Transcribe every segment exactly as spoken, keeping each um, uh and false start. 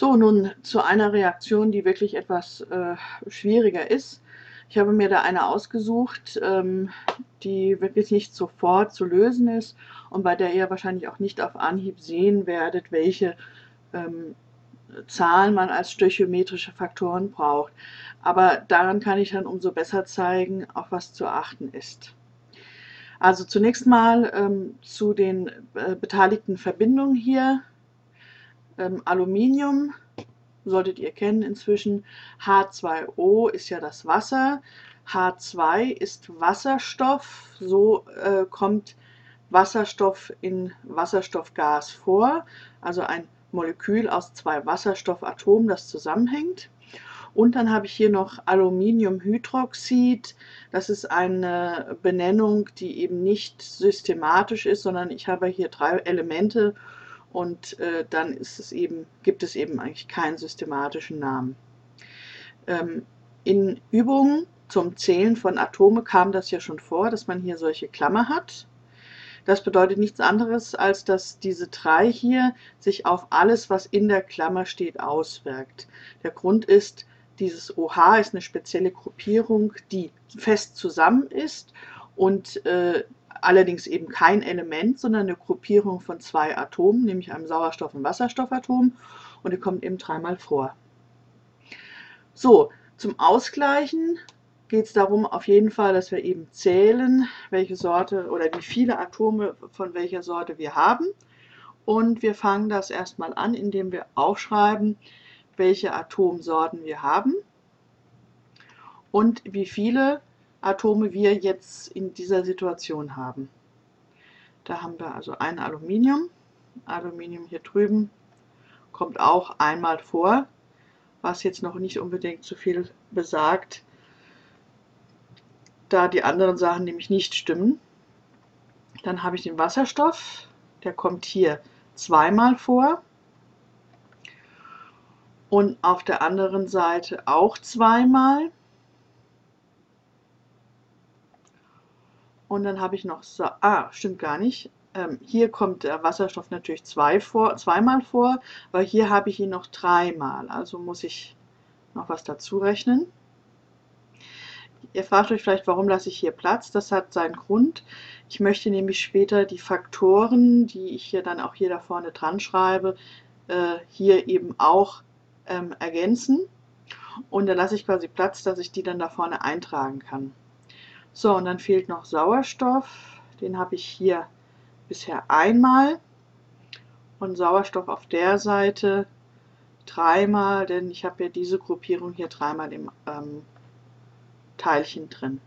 So, nun zu einer Reaktion, die wirklich etwas äh, schwieriger ist. Ich habe mir da eine ausgesucht, ähm, die wirklich nicht sofort zu lösen ist und bei der ihr wahrscheinlich auch nicht auf Anhieb sehen werdet, welche ähm, Zahlen man als stöchiometrische Faktoren braucht. Aber daran kann ich dann umso besser zeigen, auf was zu achten ist. Also zunächst mal ähm, zu den äh, beteiligten Verbindungen hier. Ähm, Aluminium solltet ihr kennen inzwischen. H zwei O ist ja das Wasser. H zwei ist Wasserstoff. So äh, kommt Wasserstoff in Wasserstoffgas vor. Also ein Molekül aus zwei Wasserstoffatomen, das zusammenhängt. Und dann habe ich hier noch Aluminiumhydroxid. Das ist eine Benennung, die eben nicht systematisch ist, sondern ich habe hier drei Elemente und äh, dann ist es eben, gibt es eben eigentlich keinen systematischen Namen. Ähm, in Übungen zum Zählen von Atome kam das ja schon vor, dass man hier solche Klammer hat. Das bedeutet nichts anderes, als dass diese drei hier sich auf alles, was in der Klammer steht, auswirkt. Der Grund ist, dieses O H ist eine spezielle Gruppierung, die fest zusammen ist und äh, allerdings eben kein Element, sondern eine Gruppierung von zwei Atomen, nämlich einem Sauerstoff- und Wasserstoffatom, und die kommt eben dreimal vor. So, zum Ausgleichen geht es darum, auf jeden Fall, dass wir eben zählen, welche Sorte oder wie viele Atome von welcher Sorte wir haben. Und wir fangen das erstmal an, indem wir aufschreiben, welche Atomsorten wir haben und wie viele Atome wir jetzt in dieser Situation haben. Da haben wir also ein Aluminium. Aluminium hier drüben kommt auch einmal vor, was jetzt noch nicht unbedingt so viel besagt, da die anderen Sachen nämlich nicht stimmen. Dann habe ich den Wasserstoff, der kommt hier zweimal vor und auf der anderen Seite auch zweimal. Und dann habe ich noch, ah, stimmt gar nicht, ähm, hier kommt der Wasserstoff natürlich zwei vor, zweimal vor, weil hier habe ich ihn noch dreimal, also muss ich noch was dazu rechnen. Ihr fragt euch vielleicht, warum lasse ich hier Platz? Das hat seinen Grund. Ich möchte nämlich später die Faktoren, die ich hier dann auch hier da vorne dran schreibe, äh, hier eben auch ähm, ergänzen. Und da lasse ich quasi Platz, dass ich die dann da vorne eintragen kann. So, und dann fehlt noch Sauerstoff. Den habe ich hier bisher einmal. Und Sauerstoff auf der Seite dreimal, denn ich habe ja diese Gruppierung hier dreimal im ähm, Teilchen drin.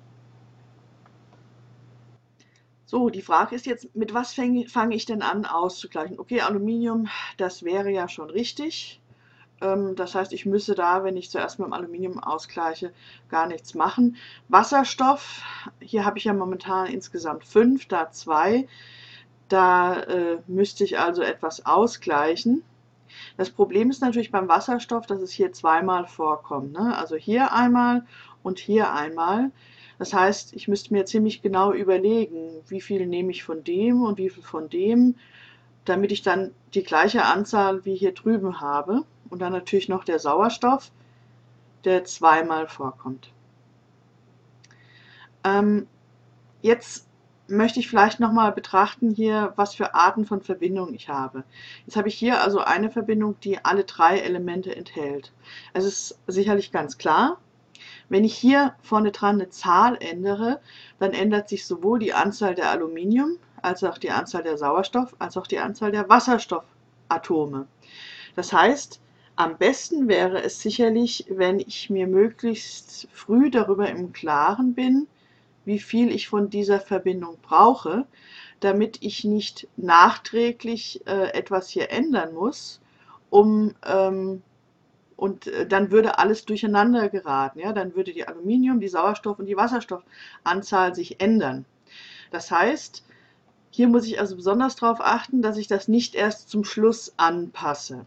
So, die Frage ist jetzt, mit was fange ich denn an auszugleichen? Okay, Aluminium, das wäre ja schon richtig. Das heißt, ich müsse da, wenn ich zuerst mit dem Aluminium ausgleiche, gar nichts machen. Wasserstoff, hier habe ich ja momentan insgesamt fünf, da zwei. Da äh, müsste ich also etwas ausgleichen. Das Problem ist natürlich beim Wasserstoff, dass es hier zweimal vorkommt, ne? Also hier einmal und hier einmal. Das heißt, ich müsste mir ziemlich genau überlegen, wie viel nehme ich von dem und wie viel von dem, damit ich dann die gleiche Anzahl wie hier drüben habe. Und dann natürlich noch der Sauerstoff, der zweimal vorkommt. Ähm, jetzt möchte ich vielleicht nochmal betrachten hier, was für Arten von Verbindungen ich habe. Jetzt habe ich hier also eine Verbindung, die alle drei Elemente enthält. Es ist sicherlich ganz klar, wenn ich hier vorne dran eine Zahl ändere, dann ändert sich sowohl die Anzahl der Aluminium, als auch die Anzahl der Sauerstoff, als auch die Anzahl der Wasserstoffatome. Das heißt, am besten wäre es sicherlich, wenn ich mir möglichst früh darüber im Klaren bin, wie viel ich von dieser Verbindung brauche, damit ich nicht nachträglich äh, etwas hier ändern muss, um, ähm, und äh, dann würde alles durcheinander geraten. Ja? Dann würde die Aluminium-, die Sauerstoff- und die Wasserstoffanzahl sich ändern. Das heißt, hier muss ich also besonders darauf achten, dass ich das nicht erst zum Schluss anpasse.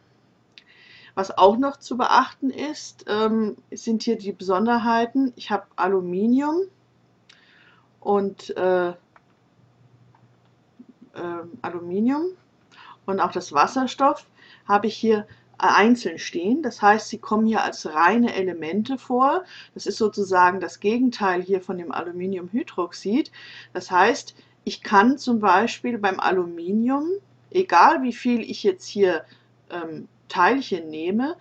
Was auch noch zu beachten ist, ähm, sind hier die Besonderheiten. Ich habe Aluminium und äh, äh, Aluminium und auch das Wasserstoff habe ich hier einzeln stehen. Das heißt, sie kommen hier als reine Elemente vor. Das ist sozusagen das Gegenteil hier von dem Aluminiumhydroxid. Das heißt, ich kann zum Beispiel beim Aluminium, egal wie viel ich jetzt hier ähm, Teilchen nehme,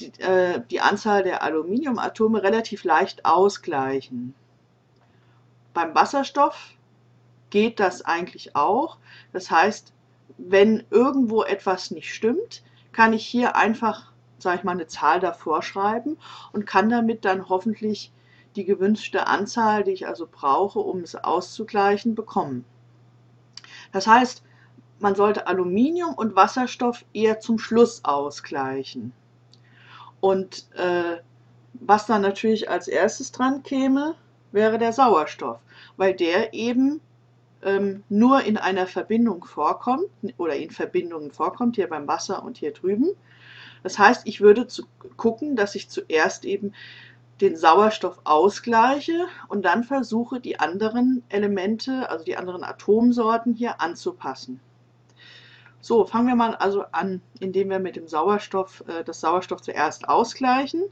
die, äh, die Anzahl der Aluminiumatome relativ leicht ausgleichen. Beim Wasserstoff geht das eigentlich auch. Das heißt, wenn irgendwo etwas nicht stimmt, kann ich hier einfach, sage ich mal, eine Zahl davor schreiben und kann damit dann hoffentlich die gewünschte Anzahl, die ich also brauche, um es auszugleichen, bekommen. Das heißt, man sollte Aluminium und Wasserstoff eher zum Schluss ausgleichen. Und äh, was dann natürlich als erstes dran käme, wäre der Sauerstoff, weil der eben ähm, nur in einer Verbindung vorkommt oder in Verbindungen vorkommt, hier beim Wasser und hier drüben. Das heißt, ich würde zu, gucken, dass ich zuerst eben den Sauerstoff ausgleiche und dann versuche, die anderen Elemente, also die anderen Atomsorten hier anzupassen. So, fangen wir mal also an, indem wir mit dem Sauerstoff äh, das Sauerstoff zuerst ausgleichen.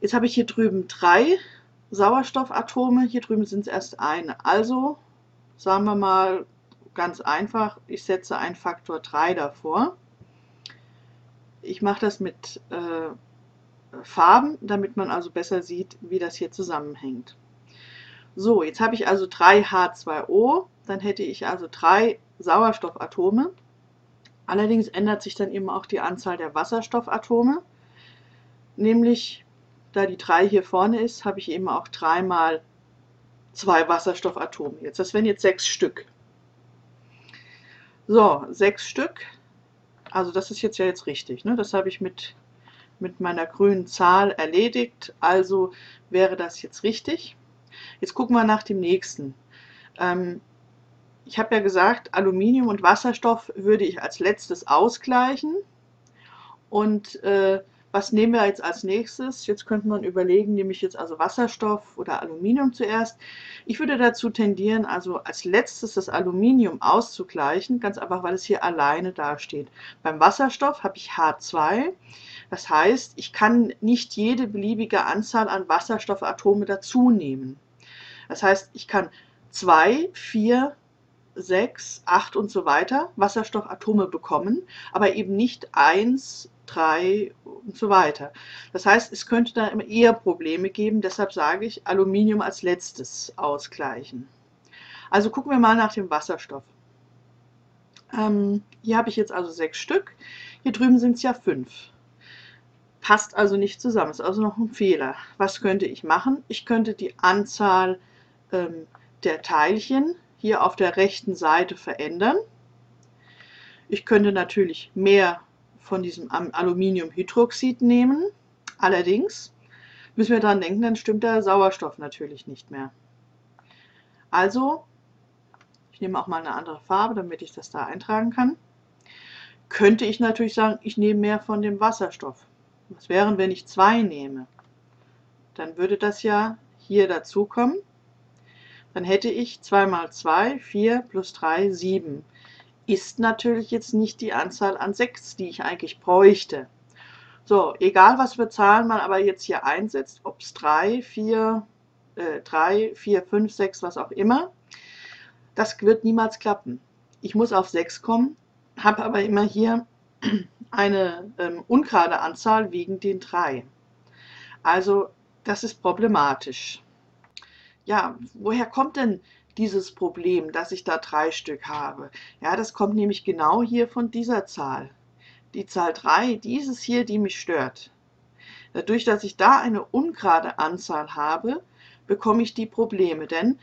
Jetzt habe ich hier drüben drei Sauerstoffatome, hier drüben sind es erst eine. Also, sagen wir mal ganz einfach, ich setze einen Faktor drei davor. Ich mache das mit äh, Farben, damit man also besser sieht, wie das hier zusammenhängt. So, jetzt habe ich also drei H zwei O, dann hätte ich also drei Sauerstoffatome. Allerdings ändert sich dann eben auch die Anzahl der Wasserstoffatome. Nämlich, da die drei hier vorne ist, habe ich eben auch drei mal zwei Wasserstoffatome. Jetzt, das wären jetzt sechs Stück. So, sechs Stück. Also das ist jetzt ja jetzt richtig, ne? Das habe ich mit mit meiner grünen Zahl erledigt, also wäre das jetzt richtig. Jetzt gucken wir nach dem nächsten. Ähm, ich habe ja gesagt, Aluminium und Wasserstoff würde ich als letztes ausgleichen. Und äh, was nehmen wir jetzt als nächstes? Jetzt könnte man überlegen, nehme ich jetzt also Wasserstoff oder Aluminium zuerst. Ich würde dazu tendieren, also als letztes das Aluminium auszugleichen, ganz einfach, weil es hier alleine dasteht. Beim Wasserstoff habe ich H zwei. Das heißt, ich kann nicht jede beliebige Anzahl an Wasserstoffatome dazu nehmen. Das heißt, ich kann zwei, vier, sechs, acht und so weiter Wasserstoffatome bekommen, aber eben nicht eins, drei und so weiter. Das heißt, es könnte da eher Probleme geben, deshalb sage ich, Aluminium als letztes ausgleichen. Also gucken wir mal nach dem Wasserstoff. Ähm, hier habe ich jetzt also sechs Stück, hier drüben sind es ja fünf. Passt also nicht zusammen, ist also noch ein Fehler. Was könnte ich machen? Ich könnte die Anzahl ähm, der Teilchen hier auf der rechten Seite verändern. Ich könnte natürlich mehr von diesem Aluminiumhydroxid nehmen. Allerdings müssen wir daran denken, dann stimmt der Sauerstoff natürlich nicht mehr. Also, ich nehme auch mal eine andere Farbe, damit ich das da eintragen kann. Könnte ich natürlich sagen, ich nehme mehr von dem Wasserstoff. Was wären, wenn ich zwei nehme? Dann würde das ja hier dazukommen. Dann hätte ich zwei mal zwei, vier plus drei, sieben. Ist natürlich jetzt nicht die Anzahl an sechs, die ich eigentlich bräuchte. So, egal was für Zahlen man aber jetzt hier einsetzt, ob es drei, vier, fünf, sechs, was auch immer, das wird niemals klappen. Ich muss auf sechs kommen, habe aber immer hier eine ähm, ungerade Anzahl wegen den drei. Also das ist problematisch. Ja, woher kommt denn dieses Problem, dass ich da drei Stück habe? Ja, das kommt nämlich genau hier von dieser Zahl. Die Zahl drei, dieses hier, die mich stört. Dadurch, dass ich da eine ungerade Anzahl habe, bekomme ich die Probleme, denn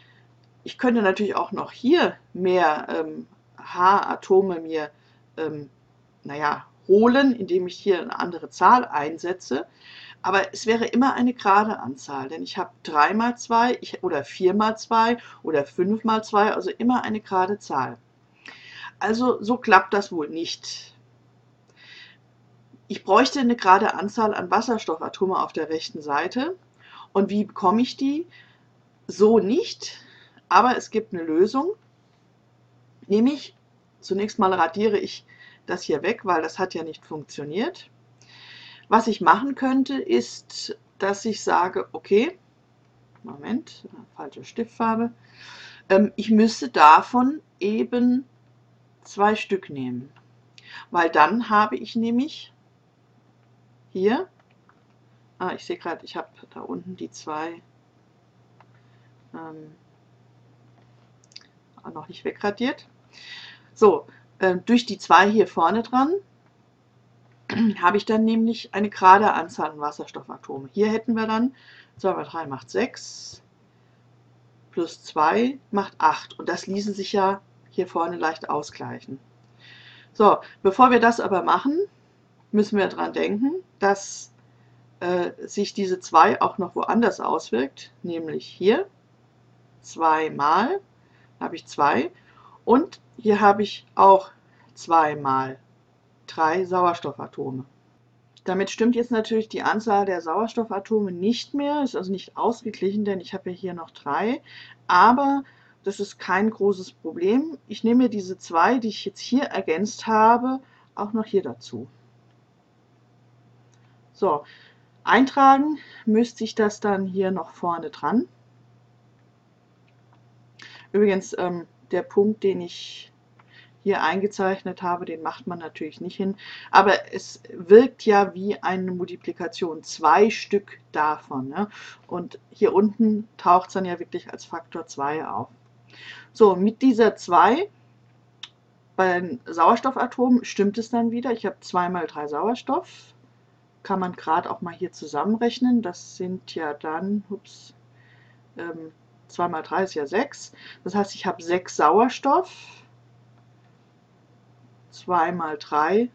ich könnte natürlich auch noch hier mehr ähm, H-Atome mir ähm, naja, holen, indem ich hier eine andere Zahl einsetze. Aber es wäre immer eine gerade Anzahl, denn ich habe drei mal zwei oder vier mal zwei oder fünf mal zwei, also immer eine gerade Zahl. Also so klappt das wohl nicht. Ich bräuchte eine gerade Anzahl an Wasserstoffatome auf der rechten Seite. Und wie bekomme ich die? So nicht, aber es gibt eine Lösung. Nämlich, zunächst mal radiere ich das hier weg, weil das hat ja nicht funktioniert. Was ich machen könnte, ist, dass ich sage, okay, Moment, falsche Stiftfarbe, ähm, ich müsste davon eben zwei Stück nehmen, weil dann habe ich nämlich hier, ah, ich sehe gerade, ich habe da unten die zwei ähm, noch nicht wegradiert. So, äh, durch die zwei hier vorne dran habe ich dann nämlich eine gerade Anzahl an Wasserstoffatome. Hier hätten wir dann zwei mal drei macht sechs, plus zwei macht acht. Und das ließe sich ja hier vorne leicht ausgleichen. So, bevor wir das aber machen, müssen wir daran denken, dass äh, sich diese zwei auch noch woanders auswirkt, nämlich hier zwei mal, habe ich zwei, und hier habe ich auch zwei mal drei Sauerstoffatome. Damit stimmt jetzt natürlich die Anzahl der Sauerstoffatome nicht mehr, ist also nicht ausgeglichen, denn ich habe ja hier noch drei, aber das ist kein großes Problem. Ich nehme mir diese zwei, die ich jetzt hier ergänzt habe, auch noch hier dazu. So, eintragen müsste ich das dann hier noch vorne dran. Übrigens, ähm, der Punkt, den ich hier eingezeichnet habe, den macht man natürlich nicht hin, aber es wirkt ja wie eine Multiplikation, zwei Stück davon, ne? Und hier unten taucht es dann ja wirklich als Faktor zwei auf. So, mit dieser zwei bei den Sauerstoffatomen stimmt es dann wieder, ich habe zwei mal drei Sauerstoff, kann man gerade auch mal hier zusammenrechnen, das sind ja dann, ups, ähm, zwei mal drei ist ja sechs, das heißt, ich habe sechs Sauerstoff, zwei mal drei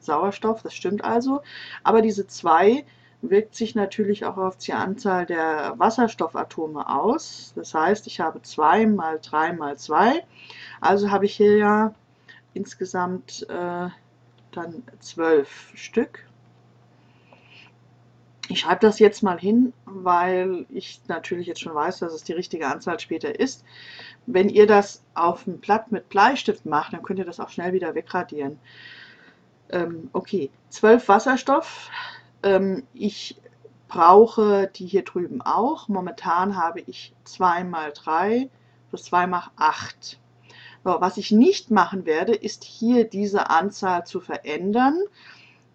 Sauerstoff, das stimmt also, aber diese zwei wirkt sich natürlich auch auf die Anzahl der Wasserstoffatome aus, das heißt, ich habe zwei mal drei mal zwei, also habe ich hier ja insgesamt äh, dann zwölf Stück. Ich schreibe das jetzt mal hin, weil ich natürlich jetzt schon weiß, dass es die richtige Anzahl später ist. Wenn ihr das auf dem Blatt mit Bleistift macht, dann könnt ihr das auch schnell wieder wegradieren. Ähm, okay, zwölf Wasserstoff. Ähm, ich brauche die hier drüben auch. Momentan habe ich zwei mal drei plus zwei macht acht. So, was ich nicht machen werde, ist hier diese Anzahl zu verändern,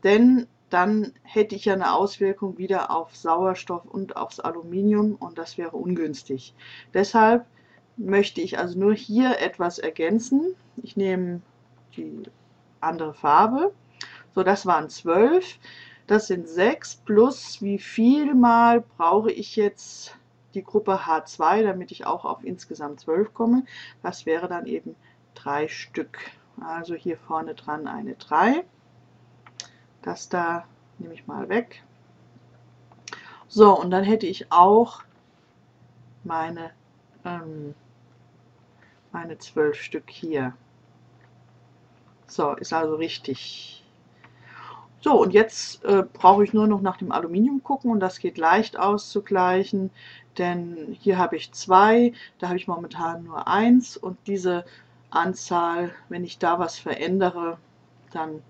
denn dann hätte ich ja eine Auswirkung wieder auf Sauerstoff und aufs Aluminium und das wäre ungünstig. Deshalb möchte ich also nur hier etwas ergänzen. Ich nehme die andere Farbe. So, das waren zwölf. Das sind sechs plus wie viel mal brauche ich jetzt die Gruppe H zwei, damit ich auch auf insgesamt zwölf komme. Das wäre dann eben drei Stück. Also hier vorne dran eine drei. Das da nehme ich mal weg. So, und dann hätte ich auch meine, ähm, meine zwölf Stück hier. So, ist also richtig. So, und jetzt äh, brauche ich nur noch nach dem Aluminium gucken und das geht leicht auszugleichen, denn hier habe ich zwei, da habe ich momentan nur eins und diese Anzahl, wenn ich da was verändere, dann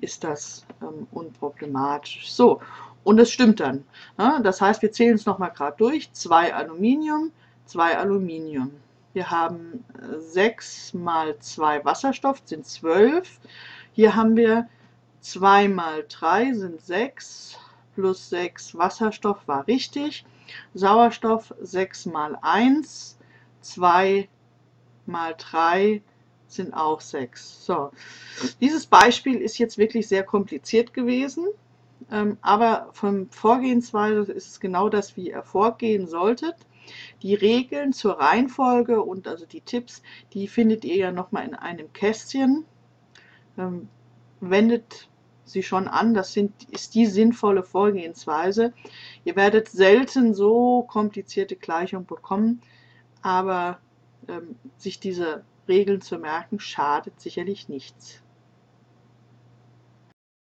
ist das ähm, unproblematisch. So, und es stimmt dann. Ne? Das heißt, wir zählen es nochmal gerade durch. zwei Aluminium, zwei Aluminium. Wir haben sechs mal zwei Wasserstoff, sind zwölf. Hier haben wir zwei mal drei, sind sechs, plus sechs Wasserstoff war richtig. Sauerstoff sechs mal eins, zwei mal drei, sind auch sechs. So, dieses Beispiel ist jetzt wirklich sehr kompliziert gewesen, ähm, aber vom Vorgehensweise ist es genau das, wie ihr vorgehen solltet. Die Regeln zur Reihenfolge und also die Tipps, die findet ihr ja nochmal in einem Kästchen. Ähm, wendet sie schon an, das sind, ist die sinnvolle Vorgehensweise. Ihr werdet selten so komplizierte Gleichungen bekommen, aber ähm, sich diese Regeln zu merken, schadet sicherlich nichts.